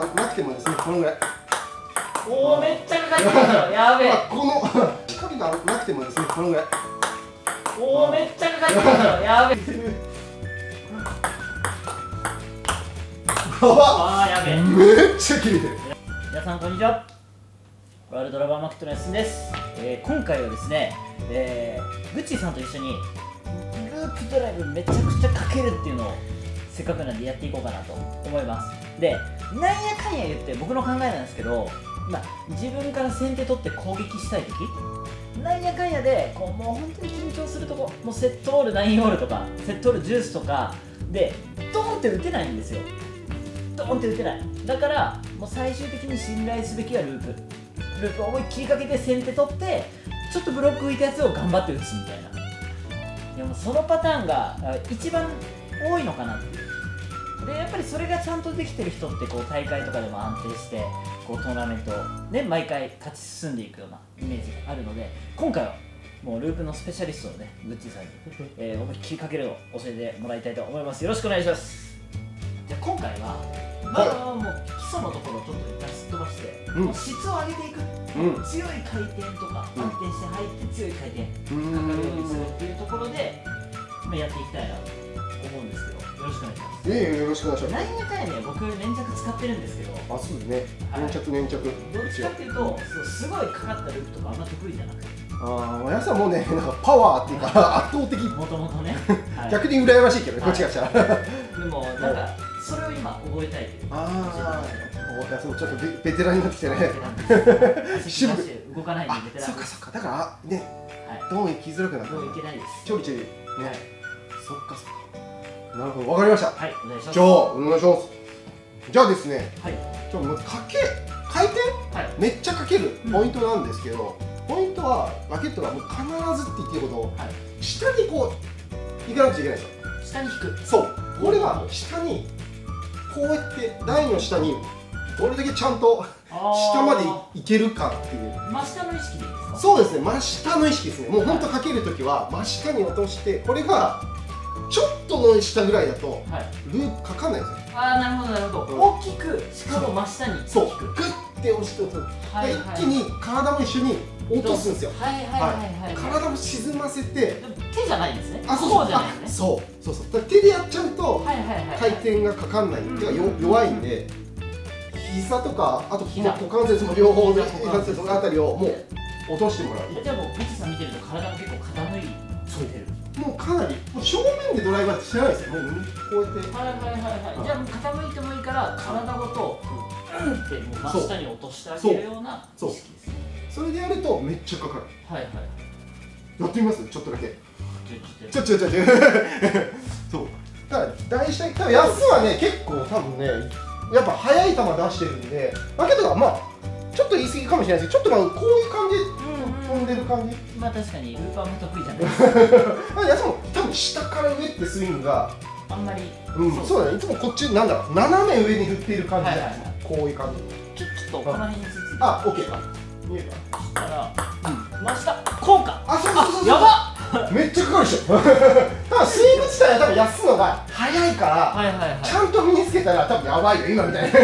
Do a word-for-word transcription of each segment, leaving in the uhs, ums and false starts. となくてもですね、このぐらい。おお、めっちゃかかってる。やべえ。このかけたらなくてもですね、このぐらい。おお、めっちゃかかってる。やべえ。ああ、やべえ。めっちゃ切れてる。皆さんこんにちは。ワールドラバーマーケットのやすみです。えー、今回はですね、えー、グッチーさんと一緒にループドライブめちゃくちゃかけるっていうのをせっかくなんでやっていこうかなと思います。で、なんやかんや言って僕の考えなんですけど、まあ、自分から先手取って攻撃したい時、なんやかんやでこうもう本当に緊張するとこ、もうセットオールきゅうオールとかセットオールじゅうとかでドーンって打てないんですよ。ドーンって打てない。だからもう最終的に信頼すべきはループループを思いっきりかけて先手取ってちょっとブロック浮いたやつを頑張って打つみたいな。でもそのパターンが一番多いのかなっていう。でやっぱりそれがちゃんとできてる人ってこう大会とかでも安定してこうトーナメントで毎回勝ち進んでいくようなイメージがあるので、今回はもうループのスペシャリストをね、グッチーさんにえ思いっきりかけるを教えてもらいたいと思います。よろしくお願いします。じゃあ今回はまだもう基礎のところをちょっと一旦すっ飛ばして、うん、もう質を上げていく、うん、強い回転とか、うん、安定して入って強い回転かかるようにするっていうところで、まあ、やっていきたいなと思うんですけど、よろしくお願いします。いえいえ、よろしくお願いします。何やかんやね、僕粘着使ってるんですけど、あ、そうですね、粘着粘着、はい、どっちかっていうとすごいかかったループとかあんま得意じゃなくて、ああ、皆さんもね、なんかパワーっていうか圧倒的、もともとね、はい、逆に羨ましいけどね、こっちがしたら。でもなんかそれを今覚えたいというか、ああ、そう、ちょっとベテランになってきてね、渋く動かないでベテラン。そっかそっか、だからね、どん行きづらくなってもういけないです。ちょびちょびね、そっかそっか、なるほど、わかりました。はい、お願いします。じゃあお願いします。じゃあですね、じゃあかけ回転めっちゃかけるポイントなんですけど、ポイントはラケットはもう必ずって言っていいほど下にこう行かなくちゃいけないんですよ。下に引く、そう、これが下にこうやって台の下にどれだけちゃんと下までいけるかっていう、真下の意識でいいですか？そうですね、真下の意識ですね。もう本当かけるときは真下に落として、これがちょっとの下ぐらいだとループかかんないんですよ。ああ、なるほどなるほど。大きくしかも真下に、そう、グッて押して落とす。一気に体も一緒に落とすんですよ。はいはいはい、体も沈ませて。手じゃないんですね。あ、そうじゃないですね。そうそうそう。手でやっちゃうと回転がかかんない。手が弱いんで、膝とかあと股関節も両方で股関節のあたりをもう落としてもらう。じゃあもうグッチーさん見てると体が結構傾いてる。もうかなり正面でドライバーってしてないですよ。もうこうやって。はいはいはいはい。じゃあもう傾いてもいいから体ごとうんってもう真下に落としてあげるような意識ですね。それでやるとめっちゃかかる。はいはい。やってみます？ちょっとだけ。ちょちょちょちょそうだから台下、多分安はね結構多分ねやっぱ速い球出してるんで、だけどまあちょっと言い過ぎかもしれないですけど、ちょっとまあこういう感じ飛んでる感じ、まあ確かにルーパーも得意じゃないですか。安も多分下から上ってスイングがあんまり、うん、そうだね、いつもこっちなんだろう、斜め上に振っている感じじゃないですか。こういう感じ、ちょっとこの辺について、あ、オッケーか、見えた、そしたら真下こうか、あ、そうそうそう、やばっ、めっちゃかかるでしょ。ただスイング自体は多分安すのが早いからちゃんと身につけたら多分やばいよ、今みたいな。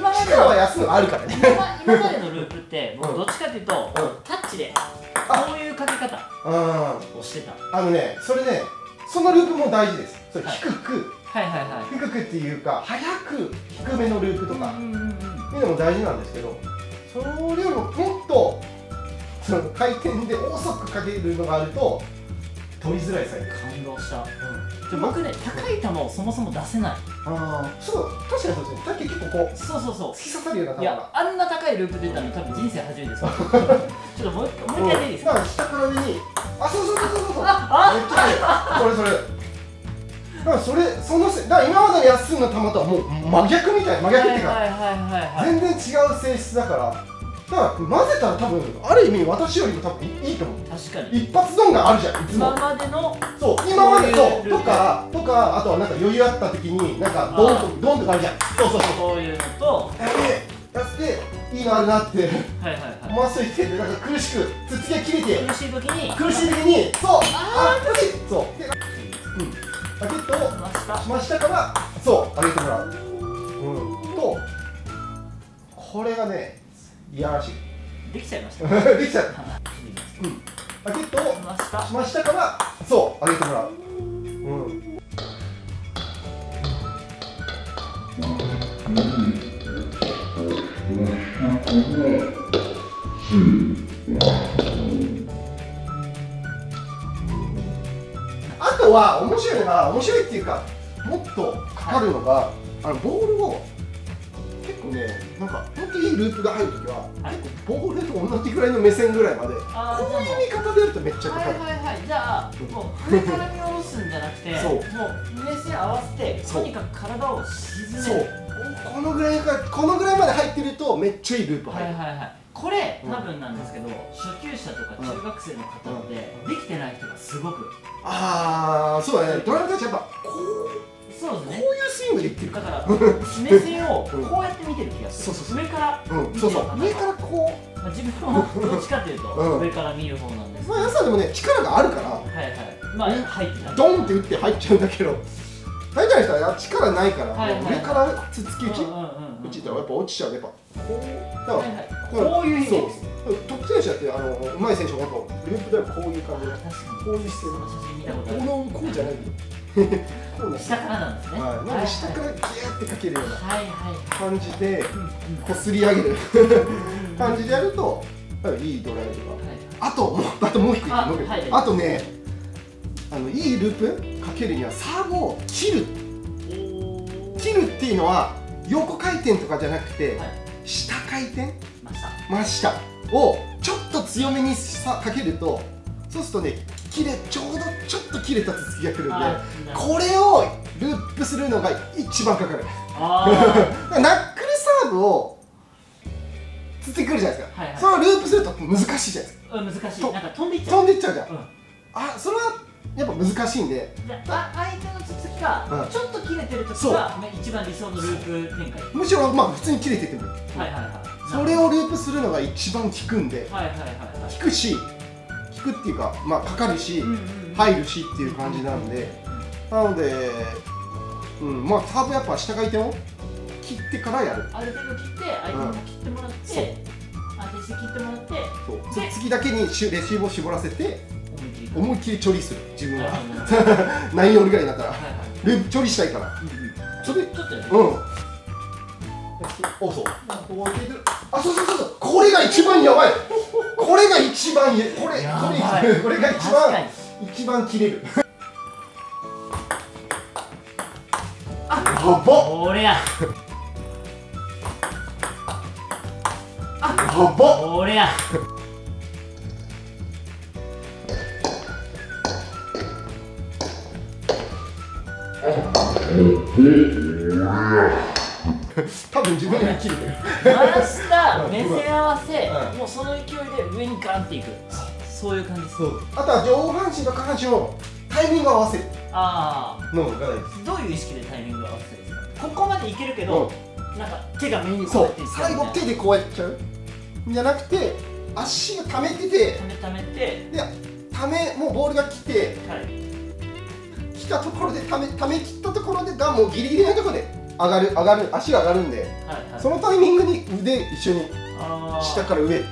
今までは安すのあるからね。今までのループって僕どっちかっていうとタッチでこういうかけ方をしてた。あのね、それね、そのループも大事です。それ低く低くっていうか早く低めのループとかっていうのも大事なんですけど、それよりももっとその回転で遅くかけるのがあると取りづらい。最近感動した。僕ね、高い球をそもそも出せない。ああ、そう、確かにそうですね。さっき結構こう、そうそうそう、突き刺さるような球が。いや、あんな高いループ出たの多分人生初めてです。ちょっともう一回、もう一回でいいですか？下から上に、あ、そうそうそうそうそう。あ、めっちゃいい。これそれ。だからそれそのせ、だから今までの安いの球とはもう真逆みたい、真逆っていうか、全然違う性質だから。だから混ぜたら多分ある意味私よりも多分いいと思う。確かに一発ドンがあるじゃん、いつも。今までの、そう、今までととかとか、あとはなんか余裕あった時になんかドンとドンとかあるじゃん。そうそうそう、そういうのとやっていいのあるなって、まっすぐつけて、なんか苦しくつつけ切れて、苦しい時に苦しい時にそう、ああ、苦しい、そうで、うんラケットを真下からそう上げてもらう、うんとこれがね、いやらしい。できちゃいました。できちゃった。うん。開けと、真下から、そう、上げてもらう。うん。あとは面白いのが、面白いっていうか、もっとかかるのが、はい、あのボールを結構ね、なんか本当にいいループが入るときは、結構ボールと同じぐらいの目線ぐらいまで、こういう見方でやるとめっちゃかかる。はいはいはい、じゃあ、うん、もう上から見下ろすんじゃなくて、そう、もう目線合わせて、とにかく体を沈める。このぐらいか、このぐらいまで入ってるとめっちゃいいループ入る。はいはいはい。これ多分なんですけど、初級者とか中学生の方でできてない人がすごく。ああ、そうだね。ドラムたちやっぱこう、そうですね。こういうスイングでいってる。だから目線をこうやって見てる気がする。そうそう。上から。そうそう。上からこう。自分もどっちかというと上から見る方なんです。まあ朝でもね、力があるから。はいはい。まあ入ってない。ドンって打って入っちゃうんだけど。大体の人は力ないから、上からつつき打ち打ちったらやっぱ落ちちゃう。やっぱこう、こういう意味です。得点者って、あのうまい選手はやっぱグループではこういう感じで、こういう姿勢で、このこうじゃないの、下からなんですね。なので下からギューってかけるような感じでこすり上げる感じでやるといいドライブが。あと、あともう一個、あとね、あのいいループかけるにはサーブを切る。切るっていうのは横回転とかじゃなくて、はい、下回転、真下をちょっと強めにかけると、そうするとね、切れちょうどちょっと切れたつつきがくるんで、これをループするのが一番かかる。ナックルサーブをつつきくるじゃないですか。はいはい、それをループすると難しいじゃないですか。うん、難しい。なんか飛んでいっちゃう。飛んでいっちゃうじゃん。うん、あ、それはやっぱ難しいんで、あ、相手のつつきがちょっと切れてるときが一番理想のループ展開。むしろまあ普通に切れてても、それをループするのが一番効くんで、効くし、効くっていうか、まあかかるし入るしっていう感じなんで、なので、うん、まあサーブやっぱ下回転を切ってからやる。ある程度切って、相手も切ってもらって、相手して切ってもらって、そう、つつきだけにレシーブを絞らせて。思いっきりチョリする、自分は何よりぐらいだからループチョリしたいから、それちょっとやる。うん、お、そう、あ、そうそうそう、これが一番やばい、これが一番、これこれこれが一番一番切れる。あ、ごぼ、これや、あ、ごぼ、これや。多分自分で切れてる。回した目線合わせ、もうその勢いで上にガンっていく、そういう感じです。あとは上半身と下半身をタイミングを合わせる。ああ、どういう意識でタイミングを合わせるんですか？ここまでいけるけど、なんか手が目にこうやって最後手でこうやっちゃうじゃなくて、足が溜めてて、溜めてで溜め、もうボールが来て、来たところでためため切ったところで、がもうギリギリのところで上がる上がる足が上がるんで、はいはい、そのタイミングに腕一緒に下から上。でも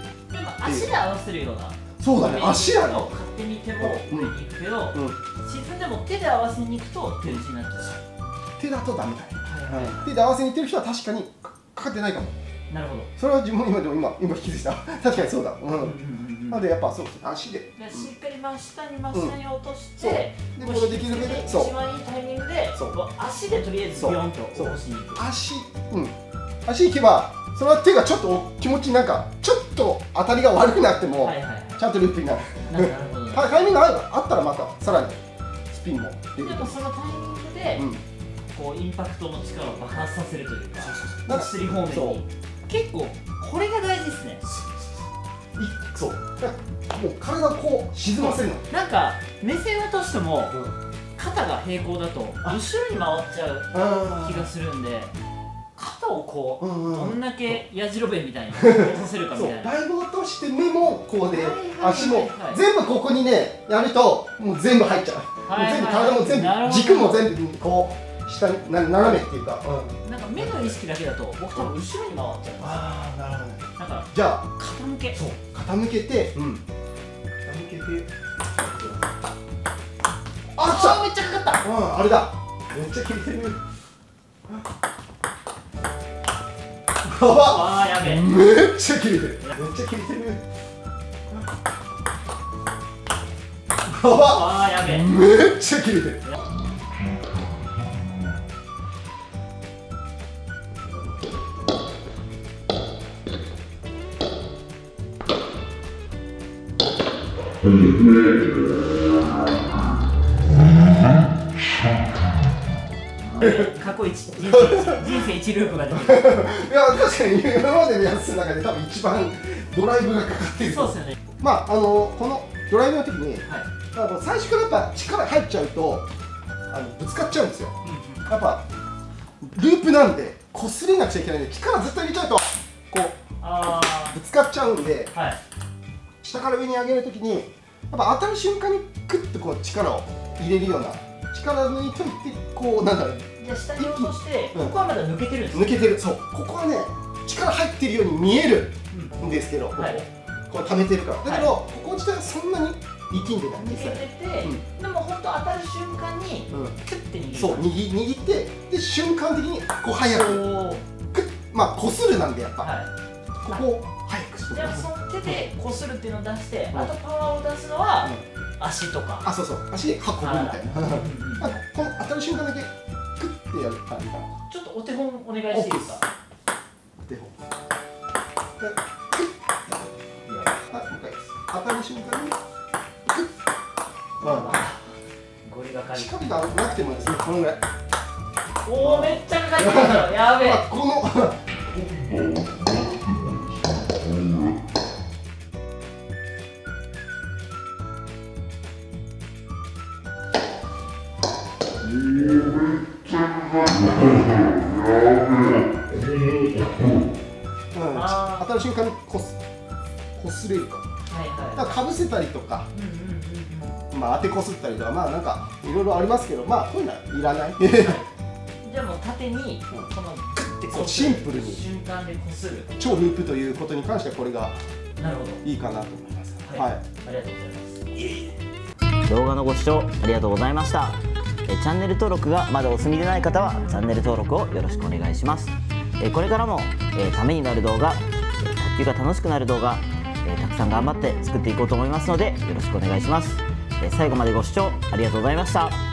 足で合わせるような。そうだね。足やろ。勝手に手も上に行くけど、うんうん、自分でも手で合わせに行くと手打ちになっちゃう。手だとダメだね。はいはい、手で合わせに行ってる人は確かにかかってないかも。なるほど。それは自分今でも今今気づいた。確かにそうだ。うん、なのでやっぱそう、足でしっかり真下に真下に落として、でこれできるだけ一番いいタイミングで足でとりあえずビヨンと落としに行く。足、うん、足行けば、それは手がちょっと気持ちなんかちょっと当たりが悪くなってもちゃんとループになる。タイミングがあったらまたさらにスピンもでもそのタイミングでこうインパクトの力を爆発させるというか、落ちすり方面に結構これが大事ですね。そう、もう体をこう沈ませるの。なんか目線を落としても肩が平行だと後ろに回っちゃう気がするんで、肩をこうどんだけやじろべみたいに落とせるかみたいな。だいぶ落として目もこうで、足も全部ここにねやると、もう全部入っちゃう。全部体も全部軸も全部こう下な斜めっていうか、うん、なんか目の意識だけだと僕多分後ろに回っちゃいます。ああ、なるほど。だからじゃあ傾け、そう傾けて、うん、傾けて、あっ、めっちゃかかった。うん、あれだ、めっちゃ切れてる。ああ、やべえ、めっちゃ切れてる、めっちゃ切れてる。ああ、やべえ、めっちゃ切れてる。過去一、人生一ループが出てる。いや、確かに今までのやつの中で多分一番ドライブがかかっている。そうですよね。まあ、あのこのドライブの時に、はい、あの最初からやっぱ力入っちゃうとあのぶつかっちゃうんですよ。うんうん、やっぱループなんで擦れなくちゃいけないんで、力ずっと入れちゃうとこうあぶつかっちゃうんで、はい、下から上に上げる時にやっぱ当たる瞬間にクッとこう力を入れるような。力抜いといて、こうなんだろう、じゃ下に落として、ここはまだ抜けてるんです。抜けてる、そう、ここはね、力入ってるように見えるんですけど、こう溜めてるからだけど、ここ自体はそんなに力んでないんですよ。でも本当当たる瞬間にキュッて握る、そう、握ってで瞬間的にこう早くまあ擦るなんで、やっぱここを早くして、じゃあその手で擦るっていうのを出して、あとパワーを出すのは足とか、あ、そうそう、足で運ぶみたいな。この当たる瞬間だけクッてやる感じかな。ちょっとお手本お願いしていいですか。お手本。はい、もう一回です。当たる瞬間にクッ。まあゴリがかかる。力がなくてもですね、このぐらい。おお、めっちゃかかってる。やべえ。この。当たる瞬間にこすこすれるか、だからかぶせたりとか、まあ当てこすったりとか、まあなんかいろいろありますけど、まあこういうのはいらない。じゃあもう縦にそのグッてこうシンプルに瞬間でこする超ループということに関してはこれがいいかなと思います。はい、ありがとうございます。動画のご視聴ありがとうございました。チャンネル登録がまだお済みでない方はチャンネル登録をよろしくお願いします。これからもためになる動画、卓球が楽しくなる動画、たくさん頑張って作っていこうと思いますのでよろしくお願いします。最後までご視聴ありがとうございました。